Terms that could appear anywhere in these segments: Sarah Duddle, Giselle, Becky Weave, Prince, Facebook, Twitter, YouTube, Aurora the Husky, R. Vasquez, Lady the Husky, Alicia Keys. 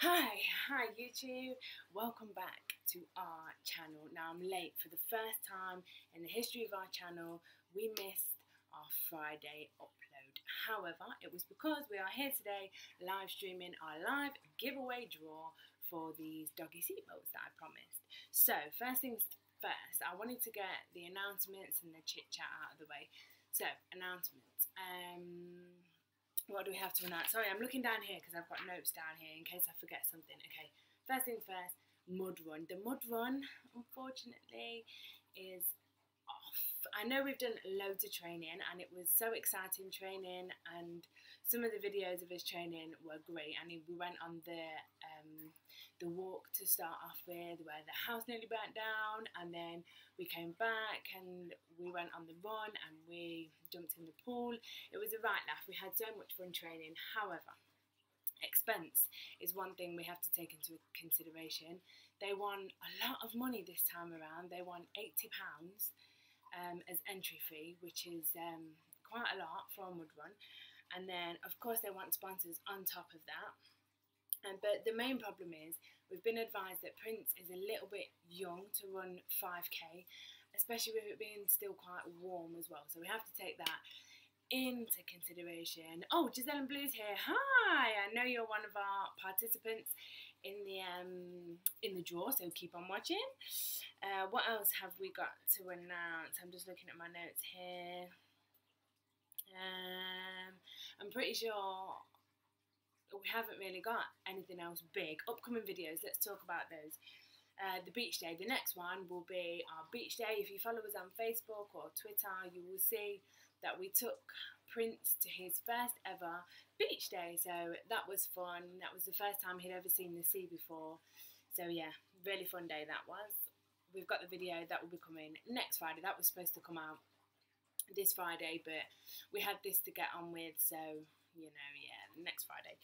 Hi YouTube, welcome back to our channel. Now I'm late for the first time in the history of our channel. We missed our Friday upload. However, it was because we are here today live streaming our live giveaway draw for these doggy seatbelts that I promised. So first things first, I wanted to get the announcements and the chit chat out of the way. So announcements. What do we have to announce? Sorry, I'm looking down here because I've got notes down here in case I forget something. Okay, first things first, mud run. The mud run, unfortunately, is off. I know we've done loads of training and it was so exciting training, and some of the videos of his training were great. I mean, we went on the walk to start off with where the house nearly burnt down, and then we came back and we went on the run and we jumped in the pool. It was a right laugh. We had so much fun training. However, expense is one thing we have to take into consideration. They won a lot of money this time around. They won £80 as entry fee, which is quite a lot for a mud run. And then of course they want sponsors on top of that. But the main problem is we've been advised that Prince is a little bit young to run 5k, especially with it being still quite warm as well. So we have to take that into consideration. Oh, Giselle and Blue's here. Hi! I know you're one of our participants in the draw, so keep on watching. What else have we got to announce? I'm just looking at my notes here. I'm pretty sure we haven't really got anything else big. Upcoming videos, let's talk about those. The beach day, the next one will be our beach day. If you follow us on Facebook or Twitter, you will see that we took Prince to his first ever beach day. So that was fun. That was the first time he'd ever seen the sea before. So yeah, really fun day that was. We've got the video that will be coming next Friday. That was supposed to come out this Friday, but we had this to get on with, so you know, yeah, next Friday.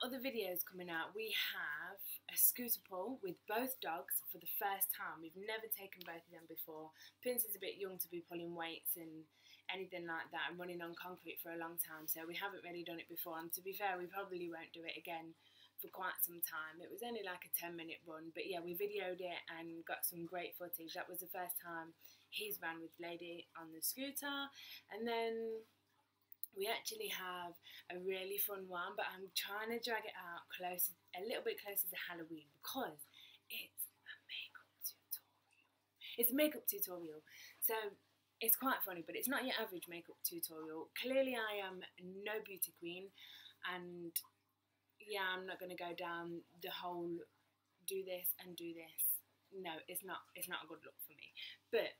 Other videos coming out. We have a scooter pull with both dogs for the first time. We've never taken both of them before. Prince is a bit young to be pulling weights and anything like that and running on concrete for a long time, so we haven't really done it before, and to be fair, we probably won't do it again for quite some time. It was only like a 10-minute run, but yeah, we videoed it and got some great footage. That was the first time he's ran with Lady on the scooter. And then we actually have a really fun one, but I'm trying to drag it out close, a little bit closer to Halloween, because it's a makeup tutorial. It's a makeup tutorial, so it's quite funny, but it's not your average makeup tutorial. Clearly I am no beauty queen, and yeah, I'm not going to go down the whole do this and do this. No, it's not a good look for me, but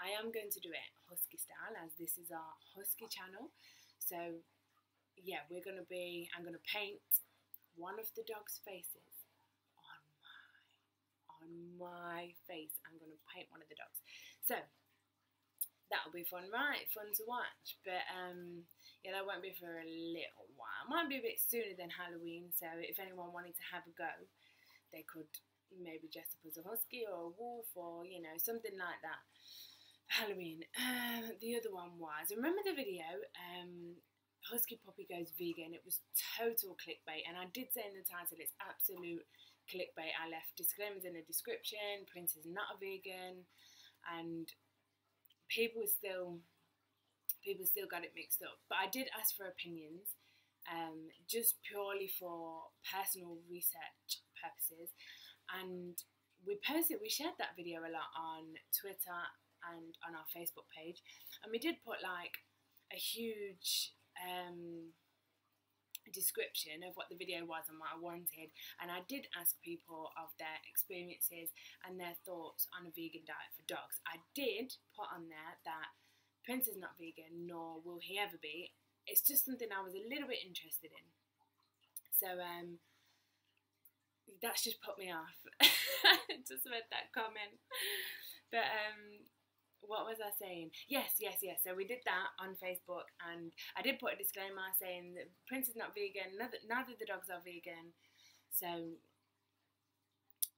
I am going to do it husky style, as this is our husky channel. So yeah, I'm going to paint one of the dog's faces on my face. I'm going to paint one of the dogs. So that'll be fun, right? Fun to watch. But yeah, that won't be for a little while. It might be a bit sooner than Halloween, so if anyone wanted to have a go, they could maybe dress up as a husky or a wolf, or you know, something like that for Halloween. The other one was, remember the video husky puppy goes vegan? It was total clickbait, and I did say in the title it's absolute clickbait. I left disclaimers in the description. Prince is not a vegan, and people still got it mixed up. But I did ask for opinions, just purely for personal research purposes, and we shared that video a lot on Twitter and on our Facebook page, and we did put like a huge description of what the video was and what I wanted, and I did ask people of their experiences and their thoughts on a vegan diet for dogs. I did put on there that Prince is not vegan, nor will he ever be. It's just something I was a little bit interested in, so that's just put me off. Just read that comment. But what was I saying? Yes. So we did that on Facebook, and I did put a disclaimer saying that Prince is not vegan, neither the dogs are vegan. So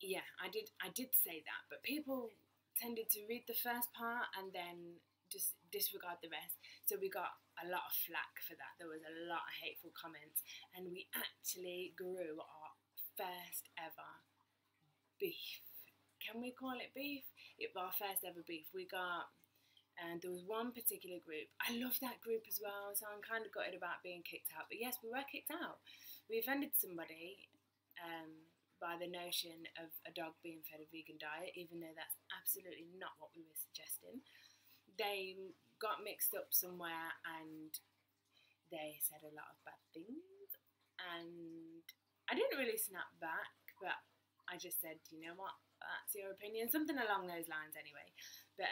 yeah, I did say that, but people tended to read the first part and then just disregard the rest. So we got a lot of flack for that. There was a lot of hateful comments, and we actually grew our first ever beef. Can we call it beef? It was our first ever beef. We got, and there was one particular group. I love that group as well, so I'm kind of gutted about being kicked out. But yes, we were kicked out. We offended somebody by the notion of a dog being fed a vegan diet, even though that's absolutely not what we were suggesting. They got mixed up somewhere and they said a lot of bad things. And I didn't really snap back, but I just said, you know what? That's your opinion, something along those lines anyway. But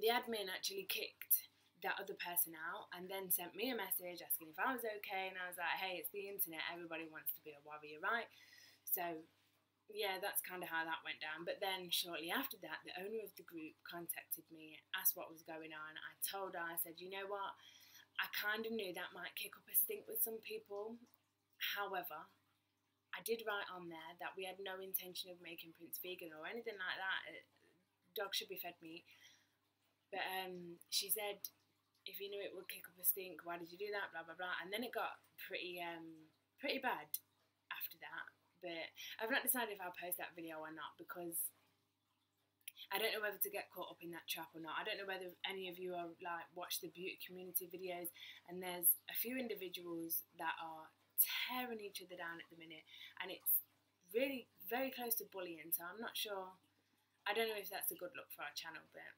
the admin actually kicked that other person out and then sent me a message asking if I was okay, and I was like, hey, it's the internet, everybody wants to be a warrior, right? So yeah, that's kind of how that went down. But then shortly after that, the owner of the group contacted me, asked what was going on. I told her, I said, you know what, I kind of knew that might kick up a stink with some people, however, I did write on there that we had no intention of making Prince vegan or anything like that. Dogs should be fed meat. But she said, if you knew it would kick up a stink, why did you do that? Blah, blah, blah. And then it got pretty bad after that. But I've not decided if I'll post that video or not, because I don't know whether to get caught up in that trap or not. I don't know whether any of you are like watch the beauty community videos, and there's a few individuals that are tearing each other down at the minute, and it's really very close to bullying, so I'm not sure. I don't know if that's a good look for our channel, but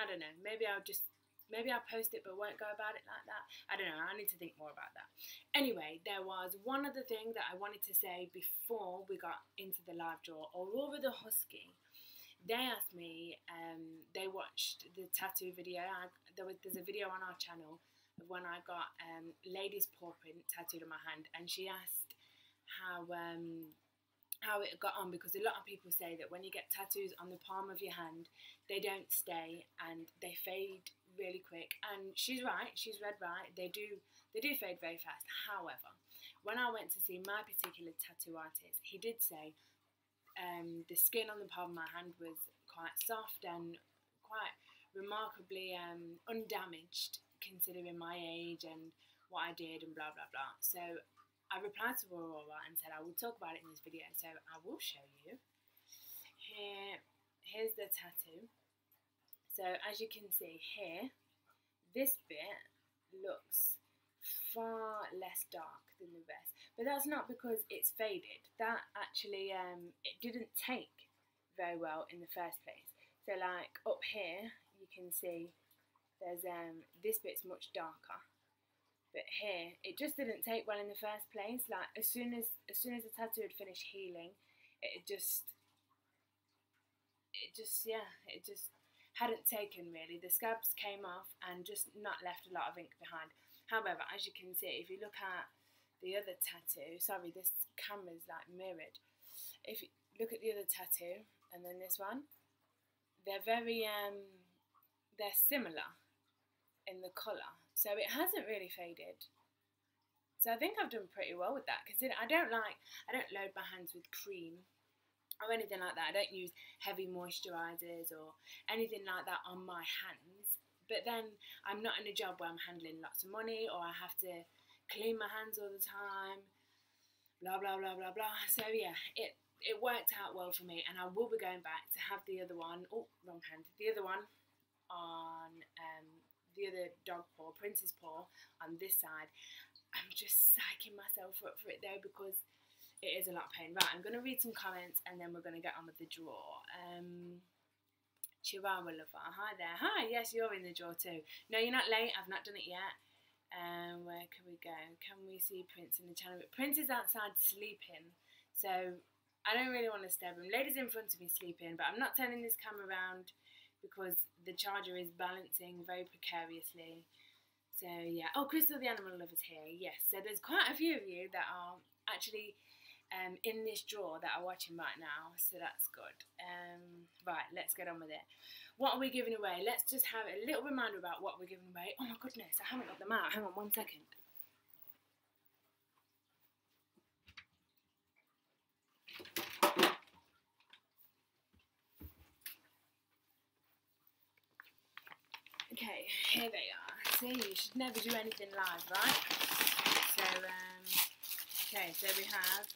I don't know, maybe I'll post it but won't go about it like that. I don't know, I need to think more about that. Anyway, there was one other thing that I wanted to say before we got into the live draw. Aurora the Husky, they asked me, they watched the tattoo video. There's a video on our channel when I got Lady's paw print tattooed on my hand, and she asked how it got on, because a lot of people say that when you get tattoos on the palm of your hand, they don't stay and they fade really quick, and she's right, she's read right, they do fade very fast. However, when I went to see my particular tattoo artist, he did say the skin on the palm of my hand was quite soft and quite remarkably undamaged, considering my age and what I did and blah blah blah. So I replied to Aurora and said I will talk about it in this video, so I will show you. Here's the tattoo. So as you can see here, this bit looks far less dark than the rest, but that's not because it's faded. That actually it didn't take very well in the first place. So like up here you can see there's this bit's much darker, but here it just didn't take well in the first place. Like as soon as the tattoo had finished healing, it just hadn't taken really. The scabs came off and just not left a lot of ink behind. However, as you can see, if you look at the other tattoo, sorry, this camera's like mirrored. If you look at the other tattoo and then this one, they're very they're similar in the colour, so it hasn't really faded. So I think I've done pretty well with that, because I don't load my hands with cream or anything like that. I don't use heavy moisturisers or anything like that on my hands. But then I'm not in a job where I'm handling lots of money or I have to clean my hands all the time, blah blah blah blah blah. So yeah, it worked out well for me, and I will be going back to have the other one, oh wrong hand, the other one on the other dog paw, Prince's paw, on this side. I'm just psyching myself up for it though, because it is a lot of pain. Right, I'm going to read some comments and then we're going to get on with the draw. Chihuahua Lover, hi there. Hi, yes, you're in the draw too. No, you're not late, I've not done it yet. Where can we go? Can we see Prince in the channel? Prince is outside sleeping, so I don't really want to disturb him. Lady's in front of me sleeping, but I'm not turning this camera around because the charger is balancing very precariously. So yeah, oh, Crystal the Animal Lover's here, yes. So there's quite a few of you that are actually in this draw that are watching right now, so that's good. Right, let's get on with it. What are we giving away? Let's just have a little reminder about what we're giving away. Oh my goodness, I haven't got them out, hang on one second. Okay, here they are. See, you should never do anything live, right? So, okay, so we have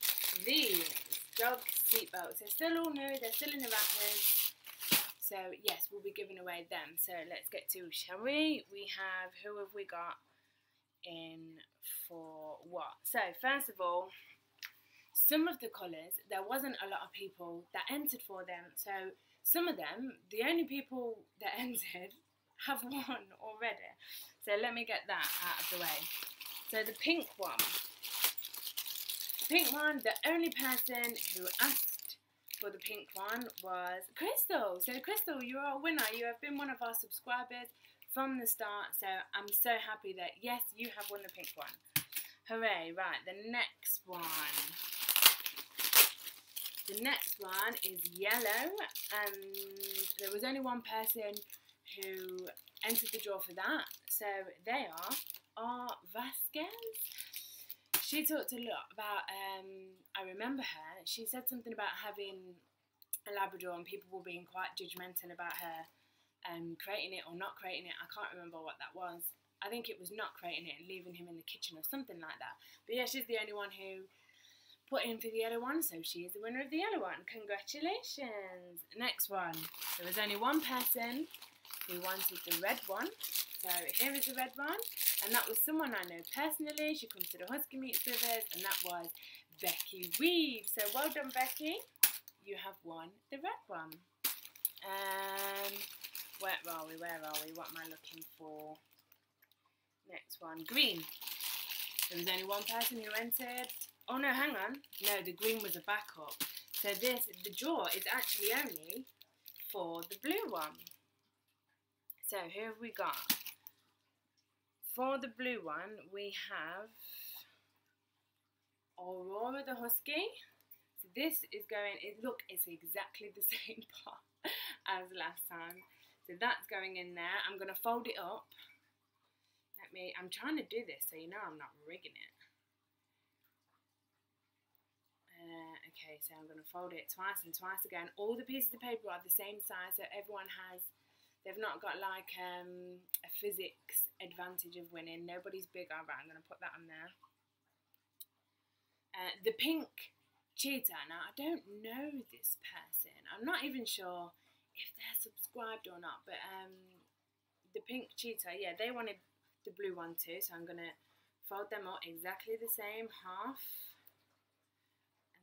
these dog seat belts. They're still all new, they're still in the wrappers. So yes, we'll be giving away them. So let's get to, shall we? We have, who have we got in for what? So first of all, some of the colours, there wasn't a lot of people that entered for them. So some of them, the only people that entered have won already. So let me get that out of the way. So the pink one. Pink one, the only person who asked for the pink one was Crystal. So Crystal, you are a winner. You have been one of our subscribers from the start. So I'm so happy that, yes, you have won the pink one. Hooray. Right, the next one. The next one is yellow. And there was only one person who entered the draw for that. So they are R. Vasquez. She talked a lot about, I remember her, she said something about having a Labrador and people were being quite judgmental about her creating it or not creating it. I can't remember what that was. I think it was not creating it and leaving him in the kitchen or something like that. But yeah, she's the only one who put in for the yellow one, so she is the winner of the yellow one. Congratulations. Next one. There was only one person who wanted the red one. So here is the red one, and that was someone I know personally. She comes to the Husky Meets with us, and that was Becky Weave. So well done, Becky. You have won the red one. Where are we? What am I looking for? Next one, green. There was only one person who entered. Oh no, hang on. No, the green was a backup. So the draw is actually only for the blue one. So who have we got? For the blue one, we have Aurora the Husky. So this is going, look, it's exactly the same pot as last time. So that's going in there. I'm going to fold it up. I'm trying to do this so you know I'm not rigging it. Okay, so I'm going to fold it twice and twice again. All the pieces of paper are the same size, so everyone has... They've not got like a physics advantage of winning. Nobody's bigger. Right, I'm going to put that on there. The pink cheetah. Now, I don't know this person. I'm not even sure if they're subscribed or not. But the pink cheetah, yeah, they wanted the blue one too. So I'm going to fold them up exactly the same. Half.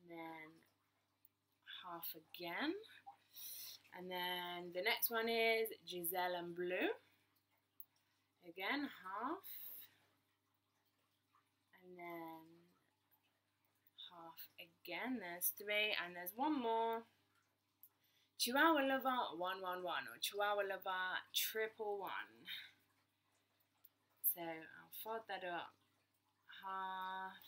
And then half again. And then the next one is Giselle and Blue. Again, half. And then half again. There's three. And there's one more. Chihuahua Lover 111. Or Chihuahua Lover 111. So I'll fold that up. Half.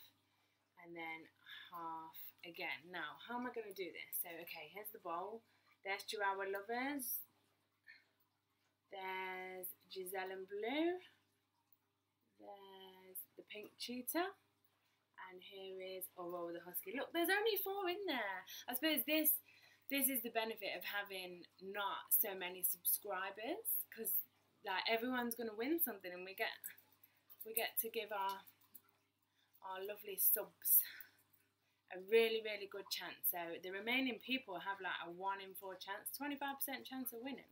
And then half again. Now, how am I going to do this? So, okay, here's the bowl. There's Chihuahua Lovers, there's Giselle and Blue, there's the pink cheetah, and here is Aurora the Husky. Look, there's only four in there. I suppose this is the benefit of having not so many subscribers, because like everyone's gonna win something, and we get to give our lovely subs a really, really good chance. So the remaining people have like a 1 in 4 chance, 25% chance of winning.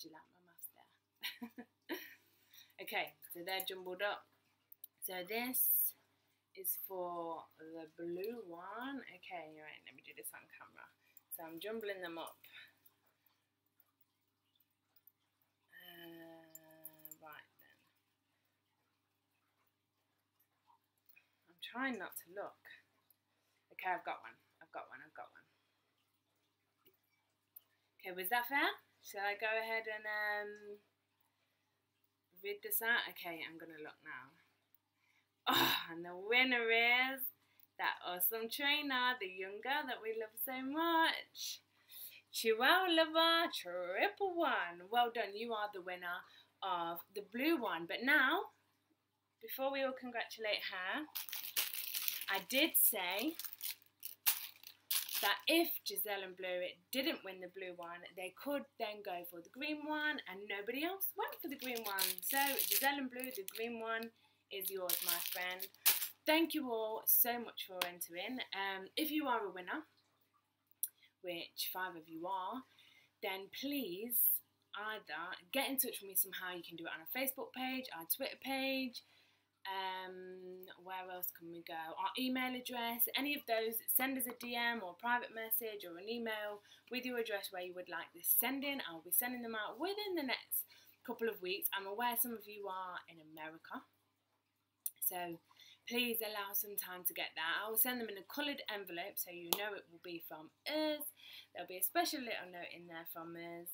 Did you like my maths there? Okay, so they're jumbled up. So this is for the blue one. Okay, right, let me do this on camera. So I'm jumbling them up. Right then. I'm trying not to look. Okay, I've got one. Okay, was that fair? Shall I go ahead and read this out? Okay, I'm going to look now. Oh, and the winner is that awesome trainer, the young girl that we love so much. Chihuahua Lover 111. Well done, you are the winner of the blue one. But now, before we all congratulate her, I did say that if Giselle and Blue didn't win the blue one, they could then go for the green one, and nobody else went for the green one. So Giselle and Blue, the green one is yours, my friend. Thank you all so much for entering. If you are a winner, which 5 of you are, then please either get in touch with me somehow. You can do it on our Facebook page, our Twitter page, where else can we go, our email address, any of those. Send us a DM or a private message or an email with your address where you would like this send in. I'll be sending them out within the next couple of weeks. I'm aware some of you are in America, so please allow some time to get that. I will send them in a coloured envelope, so you know it will be from us. There'll be a special little note in there from us.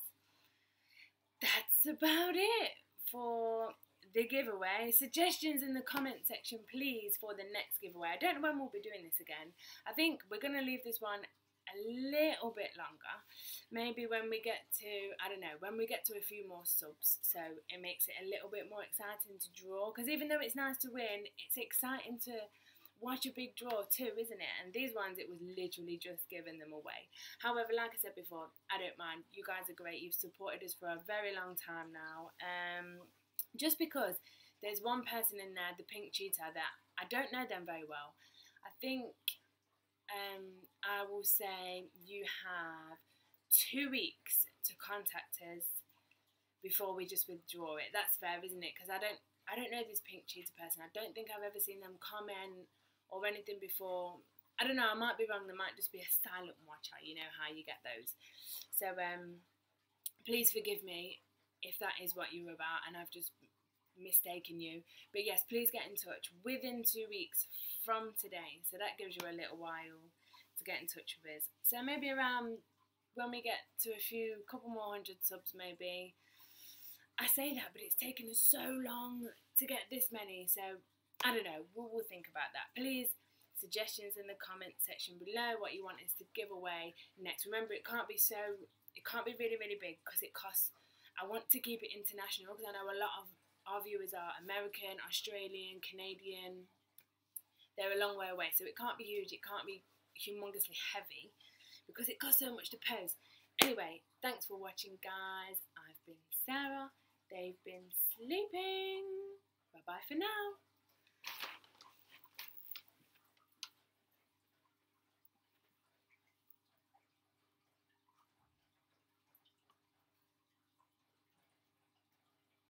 That's about it for the giveaway. Suggestions in the comment section, please, for the next giveaway. I don't know when we'll be doing this again. I think we're going to leave this one a little bit longer. Maybe when we get to, I don't know, when we get to a few more subs, so it makes it a little bit more exciting to draw. Because even though it's nice to win, it's exciting to watch a big draw too, isn't it? And these ones, it was literally just giving them away. However, like I said before, I don't mind. You guys are great. You've supported us for a very long time now. Just because there's one person in there, the pink cheetah, that I don't know them very well. I think I will say you have 2 weeks to contact us before we just withdraw it. That's fair, isn't it? Because I don't know this pink cheetah person. I don't think I've ever seen them comment or anything before. I don't know, I might be wrong. There might just be a silent watcher, you know how you get those. So please forgive me if that is what you're about and I've just mistaken you. But yes, please get in touch within 2 weeks from today. So that gives you a little while to get in touch with us. So maybe around when we get to a few, couple more hundred subs maybe. I say that, but it's taken us so long to get this many. So, I don't know. We'll think about that. Please, suggestions in the comment section below what you want us to give away next. Remember, it can't be really, really big because it costs. I want to keep it international because I know a lot of our viewers are American, Australian, Canadian. They're a long way away. So, it can't be huge. It can't be humongously heavy because it costs so much to pose. Anyway, thanks for watching, guys. I've been Sarah. They've been sleeping. Bye-bye for now.